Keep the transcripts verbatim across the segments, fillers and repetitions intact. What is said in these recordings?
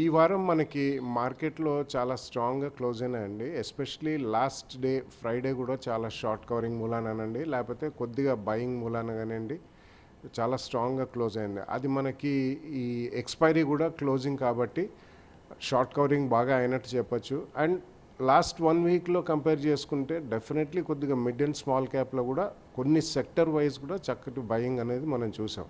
ఈ వారం మనకి మార్కెట్లో చాలా స్ట్రాంగ్గా క్లోజ్ అయినాయండి. ఎస్పెషలీ లాస్ట్ డే ఫ్రైడే కూడా చాలా షార్ట్ కవరింగ్ మూలానండి, లేకపోతే కొద్దిగా బయింగ్ మూలాన కానివ్వండి చాలా స్ట్రాంగ్గా క్లోజ్ అయింది. అది మనకి ఈ ఎక్స్పైరీ కూడా క్లోజింగ్ కాబట్టి షార్ట్ కవరింగ్ బాగా అయినట్టు చెప్పచ్చు. అండ్ లాస్ట్ వన్ వీక్లో కంపేర్ చేసుకుంటే డెఫినెట్లీ కొద్దిగా మిడ్ అండ్ స్మాల్ క్యాప్లో కూడా కొన్ని సెక్టర్ వైజ్ కూడా చక్కటి బయింగ్ అనేది మనం చూసాం.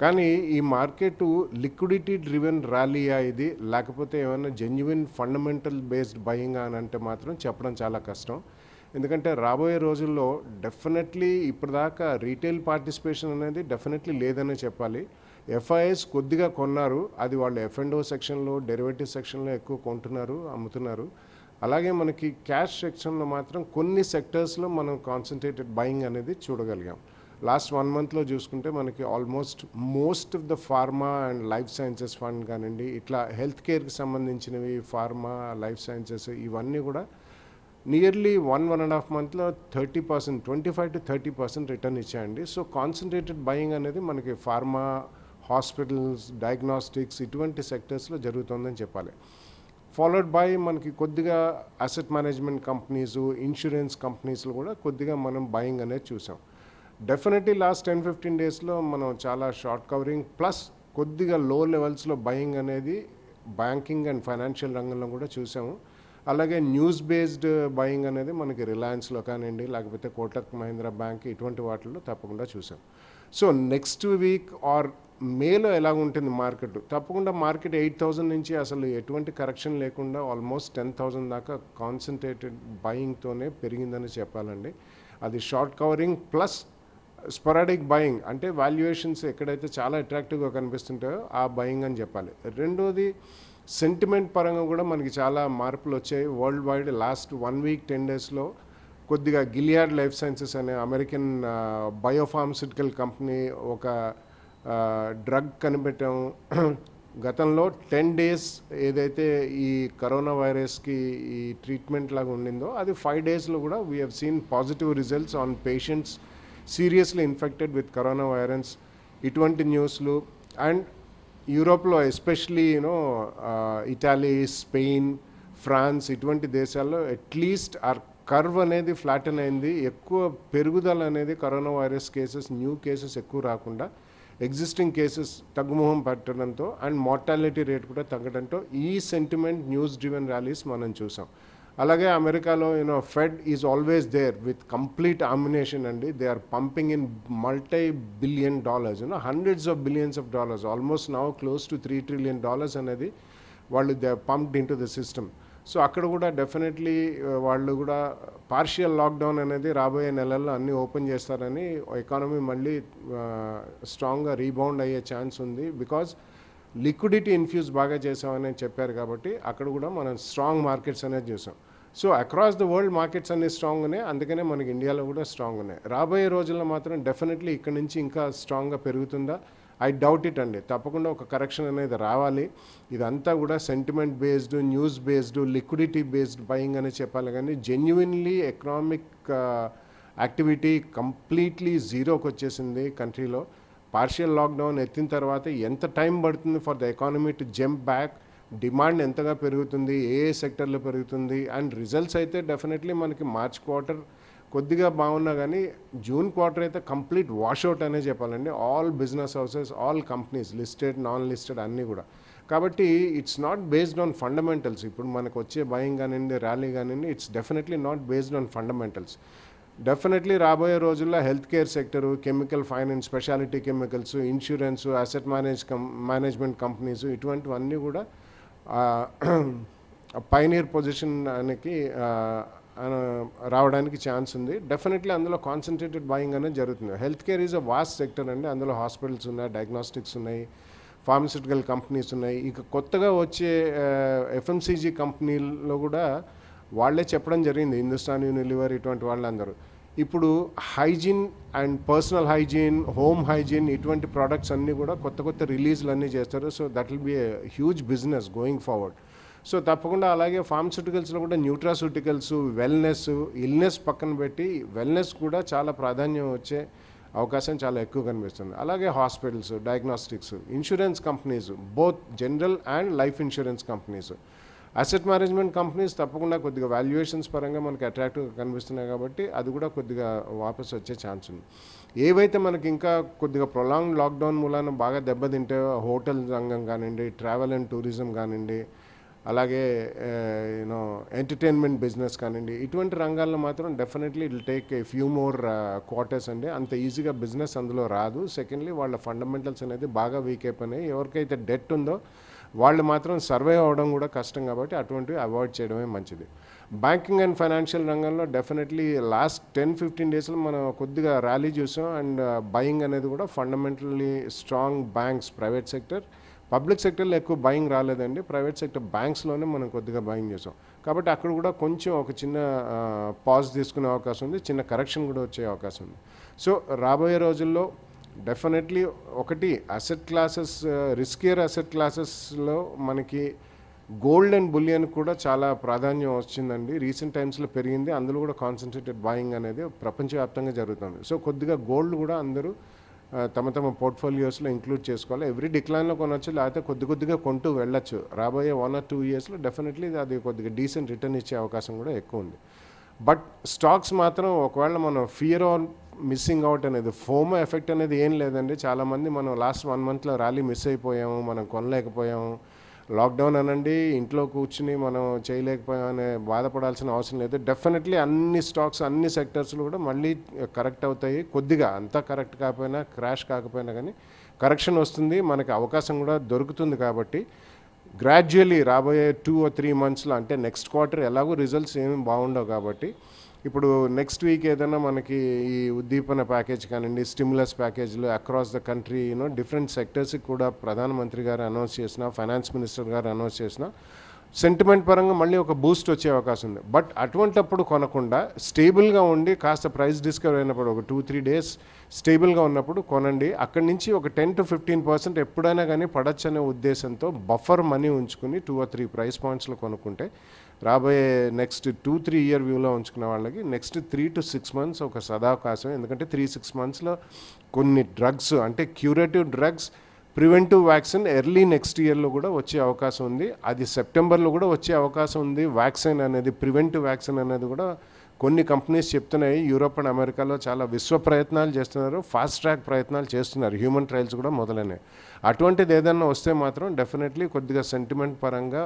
కానీ ఈ మార్కెట్ లిక్విడిటీ డ్రివెన్ ర్యాలీయా ఇది, లేకపోతే ఏమైనా జెన్యున్ ఫండమెంటల్ బేస్డ్ బయింగ్ అని అంటే మాత్రం చెప్పడం చాలా కష్టం. ఎందుకంటే రాబోయే రోజుల్లో డెఫినెట్లీ ఇప్పటిదాకా రీటైల్ పార్టిసిపేషన్ అనేది డెఫినెట్లీ లేదనే చెప్పాలి. ఎఫ్ఐఎస్ కొద్దిగా కొన్నారు, అది వాళ్ళు ఎఫ్ అండ్ ఓ సెక్షన్లో డెరివేటివ్ సెక్షన్లో ఎక్కువ కొంటున్నారు, అమ్ముతున్నారు. అలాగే మనకి క్యాష్ సెక్షన్లో మాత్రం కొన్ని సెక్టర్స్లో మనం కాన్సన్ట్రేటెడ్ బయింగ్ అనేది చూడగలిగాం. లాస్ట్ వన్ మంత్లో చూసుకుంటే మనకి almost most of the pharma and life sciences fund కానివ్వండి, ఇట్లా హెల్త్ కేర్కి సంబంధించినవి ఫార్మా లైఫ్ సైన్సెస్ ఇవన్నీ కూడా nearly one one and half మంత్లో thirty percent twenty five to thirty percent return ఇచ్చాయండి. సో కాన్సన్ట్రేటెడ్ బయింగ్ అనేది మనకి ఫార్మా, హాస్పిటల్స్, డయాగ్నాస్టిక్స్ ఇటువంటి సెక్టర్స్లో జరుగుతుందని చెప్పాలి. ఫాలోడ్ బై మనకి కొద్దిగా అసెట్ మేనేజ్మెంట్ కంపెనీసు, ఇన్సూరెన్స్ కంపెనీస్లో కూడా కొద్దిగా మనం బయింగ్ అనేది చూసాం. డెఫినెట్లీ లాస్ట్ టెన్ ఫిఫ్టీన్ డేస్లో మనం చాలా షార్ట్ కవరింగ్ ప్లస్ కొద్దిగా లో లెవెల్స్లో బయింగ్ అనేది బ్యాంకింగ్ అండ్ ఫైనాన్షియల్ రంగంలో కూడా చూసాము. అలాగే న్యూస్ బేస్డ్ బయింగ్ అనేది మనకి రిలయన్స్లో కానివ్వండి, లేకపోతే కోటక్ మహీంద్రా బ్యాంక్ ఇటువంటి వాటిల్లో తప్పకుండా చూసాం. సో నెక్స్ట్ వీక్ ఆర్ మేలో ఎలా ఉంటుంది మార్కెట్, తప్పకుండా మార్కెట్ ఎయిట్ థౌజండ్ నుంచి అసలు ఎటువంటి కరెక్షన్ లేకుండా ఆల్మోస్ట్ టెన్ థౌజండ్ దాకా కాన్సన్ట్రేటెడ్ బయింగ్తోనే పెరిగిందని చెప్పాలండి. అది short covering plus sporadic buying, అంటే వాల్యుయేషన్స్ ఎక్కడైతే చాలా అట్రాక్టివ్గా కనిపిస్తుంటాయో ఆ బయింగ్ అని చెప్పాలి. రెండోది సెంటిమెంట్ పరంగా కూడా మనకి చాలా మార్పులు వచ్చాయి world wide. Last one week ten డేస్లో కొద్దిగా గిలియార్డ్ లైఫ్ సైన్సెస్ అనే అమెరికన్ బయోఫార్మస్యూటికల్ కంపెనీ ఒక డ్రగ్ కనిపెట్టడం, గతంలో టెన్ డేస్ ఏదైతే ఈ కరోనా వైరస్కి ఈ ట్రీట్మెంట్ లాగా ఉండిందో అది ఫైవ్ డేస్లో కూడా we have seen positive results on patients seriously infected with corona virus ఇటువంటి న్యూస్లు. అండ్ యూరోప్లో especially you know Italy, Spain, France ఇటువంటి దేశాల్లో అట్లీస్ట్ ఆ కర్వ్ అనేది ఫ్లాటన్ అయింది. ఎక్కువ పెరుగుదల అనేది corona virus cases, new cases ఎక్కువ రాకుండా ఎగ్జిస్టింగ్ కేసెస్ తగ్గుముఖం పట్టడంతో అండ్ మార్టాలిటీ రేట్ కూడా తగ్గడంతో ఈ సెంటిమెంట్ న్యూస్ డ్రివెన్ ర్యాలీస్ మనం చూసాం. అలాగే అమెరికాలో you know fed is always there with complete ammunition అండి. They are pumping in multi billion dollars, you know hundreds of billions of dollars, almost now close to three trillion dollars అనేది వాళ్ళు they pumped in to the system. So అక్కడ కూడా definitely వాళ్ళు కూడా partial lockdown అనేది రాబోయే నెలల్లో అన్నీ ఓపెన్ చేస్తారని ఎకానమీ మళ్ళీ స్ట్రాంగ్గా రీబౌండ్ అయ్యే ఛాన్స్ ఉంది. బికాజ్ లిక్విడిటీ ఇన్ఫ్యూజ్ బాగా చేసామని చెప్పారు కాబట్టి అక్కడ కూడా మనం స్ట్రాంగ్ మార్కెట్స్ అనేది చూసాం. So across the world markets అన్నీ స్ట్రాంగ్ ఉన్నాయి, అందుకనే మనకి ఇండియాలో కూడా స్ట్రాంగ్ ఉన్నాయి. రాబోయే రోజుల్లో మాత్రం డెఫినెట్లీ ఇక్కడ నుంచి ఇంకా స్ట్రాంగ్గా పెరుగుతుందా, ఐ డౌట్ ఇట్ అండి. తప్పకుండా ఒక కరెక్షన్ అనేది రావాలి. ఇదంతా కూడా sentiment based, news based, liquidity based buying అని చెప్పాలి. కానీ జెన్యున్లీ ఎకనామిక్ యాక్టివిటీ కంప్లీట్లీ జీరోకి వచ్చేసింది కంట్రీలో. పార్షియల్ లాక్డౌన్ ఎత్తిన తర్వాత ఎంత టైం పడుతుంది for the economy to jump back, demand ఎంతగా పెరుగుతుంది, ఏ ఏ సెక్టర్లో పెరుగుతుంది. అండ్ రిజల్ట్స్ అయితే డెఫినెట్లీ మనకి మార్చ్ క్వార్టర్ కొద్దిగా బాగున్నా కానీ జూన్ క్వార్టర్ అయితే కంప్లీట్ వాష్అవుట్ అనే చెప్పాలండి. All business houses, all companies, listed, non listed అన్నీ కూడా. కాబట్టి it's not based on fundamentals. ఇప్పుడు మనకు వచ్చే బయింగ్ కానివ్వండి, ర్యాలీ కానివ్వండి, it's definitely not based on fundamentals. Definitely రాబోయే రోజుల్లో health care sector, chemical finance, speciality chemicals, insurance, asset manage com management companies ఇటువంటివన్నీ కూడా పైనీర్ పొజిషన్ అనేది రావడానికి ఛాన్స్ ఉంది. డెఫినెట్లీ అందులో కాన్సన్ట్రేటెడ్ బయింగ్ అనేది జరుగుతుంది. Health care is a vast sector అండి. అందులో హాస్పిటల్స్ ఉన్నాయి, డయాగ్నాస్టిక్స్ ఉన్నాయి, ఫార్మస్యూటికల్ కంపెనీస్ ఉన్నాయి. ఇక కొత్తగా వచ్చే ఎఫ్ఎంసీజీ కంపెనీల్లో కూడా వాళ్ళే చెప్పడం జరిగింది, హిందుస్థాన్ యూనిలివర్ ఇటువంటి వాళ్ళందరూ ఇప్పుడు hygiene and personal hygiene, home hygiene ఇటువంటి ప్రోడక్ట్స్ అన్నీ కూడా కొత్త కొత్త రిలీజ్లు అన్నీ చేస్తారు. So that will be a huge business going forward. So తప్పకుండా అలాగే ఫార్మస్యూటికల్స్లో కూడా న్యూట్రాస్యూటికల్స్, వెల్నెస్, ఇల్నెస్ పక్కన పెట్టి వెల్నెస్ కూడా చాలా ప్రాధాన్యం వచ్చే అవకాశం చాలా ఎక్కువ కనిపిస్తుంది. అలాగే hospitals, diagnostics, insurance companies, both general and life insurance companies, asset management companies తప్పకుండా కొద్దిగా వాల్యుయేషన్స్ పరంగా మనకి అట్రాక్టివ్గా కనిపిస్తున్నాయి కాబట్టి అది కూడా కొద్దిగా వాపసు వచ్చే ఛాన్స్ ఉంది. ఏవైతే మనకి ఇంకా కొద్దిగా ప్రొలాంగ్ లాక్డౌన్ మూలాన బాగా దెబ్బతింటే హోటల్ రంగం కానివ్వండి, ట్రావెల్ అండ్ టూరిజం కానివ్వండి, అలాగే యూనో ఎంటర్టైన్మెంట్ బిజినెస్ కానివ్వండి, ఇటువంటి రంగాల్లో మాత్రం definitely it will take a few more quarters అండి. అంత ఈజీగా బిజినెస్ అందులో రాదు. సెకండ్లీ వాళ్ళ ఫండమెంటల్స్ అనేది బాగా వీక్ అయిపోయినాయి. ఎవరికైతే డెట్ ఉందో వాళ్ళు మాత్రం సర్వైవ్ అవ్వడం కూడా కష్టం కాబట్టి అటువంటివి అవాయిడ్ చేయడమే మంచిది. బ్యాంకింగ్ అండ్ ఫైనాన్షియల్ రంగంలో డెఫినెట్లీ లాస్ట్ టెన్ ఫిఫ్టీన్ డేస్లో మనం కొద్దిగా ర్యాలీ చూసాం. అండ్ బయింగ్ అనేది కూడా fundamentally strong banks, private sector, public సెక్టర్లో ఎక్కువ బయింగ్ రాలేదండి. ప్రైవేట్ సెక్టర్ బ్యాంక్స్లోనే మనం కొద్దిగా బయింగ్ చేసాం కాబట్టి అక్కడ కూడా కొంచెం ఒక చిన్న పాజ్ తీసుకునే అవకాశం ఉంది, చిన్న కరెక్షన్ కూడా వచ్చే అవకాశం ఉంది. సో రాబోయే రోజుల్లో డెఫినెట్లీ ఒకటి అసెట్ క్లాసెస్, రిస్కియర్ అసెట్ క్లాసెస్లో మనకి గోల్డ్ అండ్ బులియన్ కూడా చాలా ప్రాధాన్యం వచ్చిందండి. రీసెంట్ టైమ్స్లో పెరిగింది. అందులో కూడా కాన్సన్ట్రేటెడ్ బాయింగ్ అనేది ప్రపంచవ్యాప్తంగా జరుగుతుంది. సో కొద్దిగా గోల్డ్ కూడా అందరూ తమ తమ పోర్ట్ఫోలియోస్లో ఇంక్లూడ్ చేసుకోవాలి. ఎవ్రీ డిక్లైన్లో కొనవచ్చు, లేకపోతే కొద్ది కొద్దిగా కొంటూ వెళ్ళచ్చు. రాబోయే వన్ ఆర్ టూ ఇయర్స్లో డెఫినెట్లీ అది కొద్దిగా డీసెంట్ రిటర్న్ ఇచ్చే అవకాశం కూడా ఎక్కువ ఉంది. బట్ స్టాక్స్ మాత్రం ఒకవేళ మనం ఫియర్ ఆన్ మిస్సింగ్ అవుట్ అనేది, ఫోమో ఎఫెక్ట్ అనేది ఏం లేదండి. చాలామంది మనం లాస్ట్ వన్ మంత్లో ర్యాలీ మిస్ అయిపోయాము, మనం కొనలేకపోయాము, లాక్డౌన్ అనండి, ఇంట్లో కూర్చుని మనం చేయలేకపోయాం అనే బాధపడాల్సిన అవసరం లేదు. డెఫినెట్లీ అన్ని స్టాక్స్, అన్ని సెక్టర్స్లో కూడా మళ్ళీ కరెక్ట్ అవుతాయి. కొద్దిగా అంతా కరెక్ట్ కాకపోయినా, క్రాష్ కాకపోయినా కానీ కరెక్షన్ వస్తుంది, మనకి అవకాశం కూడా దొరుకుతుంది. కాబట్టి గ్రాడ్యువలీ రాబోయే టూ ఆర్ త్రీ మంత్స్లో, అంటే నెక్స్ట్ క్వార్టర్ ఎలాగో రిజల్ట్స్ ఏమి బాగుండవు కాబట్టి ఇప్పుడు నెక్స్ట్ వీక్ ఏదైనా మనకి ఈ ఉద్దీపన ప్యాకేజ్ కానివ్వండి, స్టిమ్యులస్ ప్యాకేజ్లు across the country you know different సెక్టర్స్కి కూడా ప్రధానమంత్రి గారు అనౌన్స్ చేసిన, ఫైనాన్స్ మినిస్టర్ గారు అనౌన్స్ చేసిన సెంటిమెంట్ పరంగా మళ్ళీ ఒక బూస్ట్ వచ్చే అవకాశం ఉంది. బట్ అటువంటిప్పుడు కొనకుండా స్టేబుల్గా ఉండి కాస్త ప్రైస్ డిస్కవర్ అయినప్పుడు ఒక టూ త్రీ డేస్ స్టేబుల్గా ఉన్నప్పుడు కొనండి. అక్కడి నుంచి ఒక టెన్ టు ఫిఫ్టీన్ పర్సెంట్ ఎప్పుడైనా కానీ పడచ్చనే ఉద్దేశంతో బఫర్ మనీ ఉంచుకుని టూ ఆర్ త్రీ ప్రైస్ పాయింట్స్లో కొనుక్కుంటే రాబోయే నెక్స్ట్ టూ త్రీ ఇయర్ వ్యూలో ఉంచుకున్న వాళ్ళకి next three to six months ఒక సదావకాశం. ఎందుకంటే త్రీ సిక్స్ మంత్స్లో కొన్ని డ్రగ్స్, అంటే curative drugs, preventive vaccine early next ఇయర్లో కూడా వచ్చే అవకాశం ఉంది. అది సెప్టెంబర్లో కూడా వచ్చే అవకాశం ఉంది. వ్యాక్సిన్ అనేది, ప్రివెంటివ్ వ్యాక్సిన్ అనేది కూడా కొన్ని కంపెనీస్ చెప్తున్నాయి. యూరోప్ అండ్ అమెరికాలో చాలా విశ్వ ప్రయత్నాలు చేస్తున్నారు, ఫాస్ట్ ట్రాక్ ప్రయత్నాలు చేస్తున్నారు, హ్యూమన్ ట్రయల్స్ కూడా మొదలైనవి. అటువంటిది ఏదైనా వస్తే మాత్రం డెఫినెట్లీ కొద్దిగా సెంటిమెంట్ పరంగా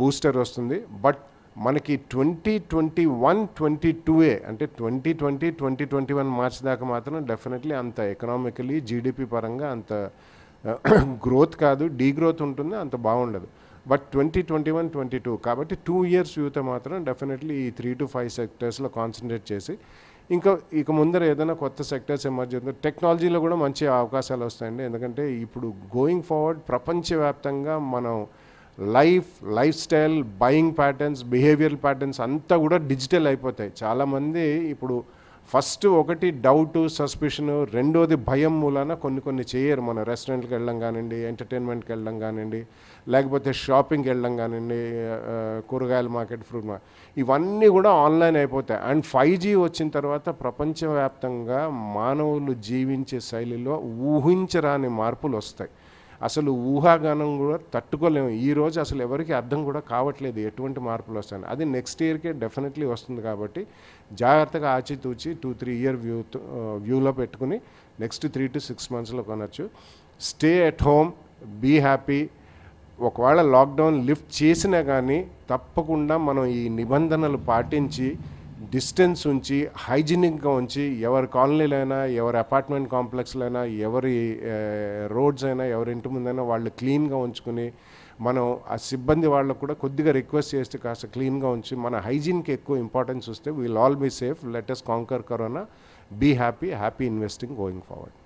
బూస్టర్ వస్తుంది. బట్ మనకి twenty twenty one twenty two ఏ అంటే twenty twenty twenty twenty one March దాకా మాత్రం డెఫినెట్లీ అంత ఎకనామికలీ జీడిపి పరంగా అంత గ్రోత్ కాదు, డీ గ్రోత్ ఉంటుంది, అంత బాగుండదు. But twenty twenty one twenty two కాబట్టి టూ ఇయర్స్ యూతో మాత్రం డెఫినెట్లీ ఈ త్రీ టు ఫైవ్ సెక్టర్స్లో కాన్సన్ట్రేట్ చేసి ఇంకా ఇక ముందర ఏదైనా కొత్త సెక్టర్స్ ఎమర్జ్ అవుతుంది. టెక్నాలజీలో కూడా మంచి అవకాశాలు వస్తాయండి. ఎందుకంటే ఇప్పుడు గోయింగ్ ఫార్వర్డ్ ప్రపంచవ్యాప్తంగా మనం life, life style, buying patterns, behavioural patterns అంతా కూడా డిజిటల్ అయిపోతాయి. చాలామంది ఇప్పుడు ఫస్ట్ ఒకటి డౌటు, సస్పిషను, రెండోది భయం మూలాన కొన్ని కొన్ని చేయరు. మనం రెస్టారెంట్కి వెళ్ళడం కానివ్వండి, ఎంటర్టైన్మెంట్కి వెళ్ళడం కానివ్వండి, లేకపోతే షాపింగ్కి వెళ్ళడం కానివ్వండి, కూరగాయల మార్కెట్, ఫ్రూట్ మార్కెట్, ఇవన్నీ కూడా ఆన్లైన్ అయిపోతాయి. అండ్ ఫైవ్ జీ వచ్చిన తర్వాత ప్రపంచవ్యాప్తంగా మానవులు జీవించే శైలిలో ఊహించరాని మార్పులు వస్తాయి. అసలు ఊహాగానం కూడా తట్టుకోలేము. ఈరోజు అసలు ఎవరికి అర్థం కూడా కావట్లేదు ఎటువంటి మార్పులు వస్తాయని. అది నెక్స్ట్ ఇయర్కే డెఫినెట్లీ వస్తుంది కాబట్టి జాగ్రత్తగా ఆచితూచి టూ త్రీ ఇయర్ వ్యూ వ్యూలో పెట్టుకుని నెక్స్ట్ త్రీ టు సిక్స్ మంత్స్లో కొనవచ్చు. Stay at home, be happy. ఒకవేళ లాక్డౌన్ లిఫ్ట్ చేసినా కానీ తప్పకుండా మనం ఈ నిబంధనలు పాటించి, డిస్టెన్స్ ఉంచి, హైజీనిక్గా ఉంచి, ఎవరి కాలనీలైనా, ఎవరి అపార్ట్మెంట్ కాంప్లెక్స్లైనా, ఎవరి రోడ్స్ అయినా, ఎవరి ఇంటి ముందైనా వాళ్ళు క్లీన్గా ఉంచుకుని, మనం ఆ సిబ్బంది వాళ్ళకు కూడా కొద్దిగా రిక్వెస్ట్ చేస్తే కాస్త క్లీన్గా ఉంచి మన హైజీన్కి ఎక్కువ ఇంపార్టెన్స్ వస్తే will all be safe. Let us conquer corona. Be happy. Happy investing going forward.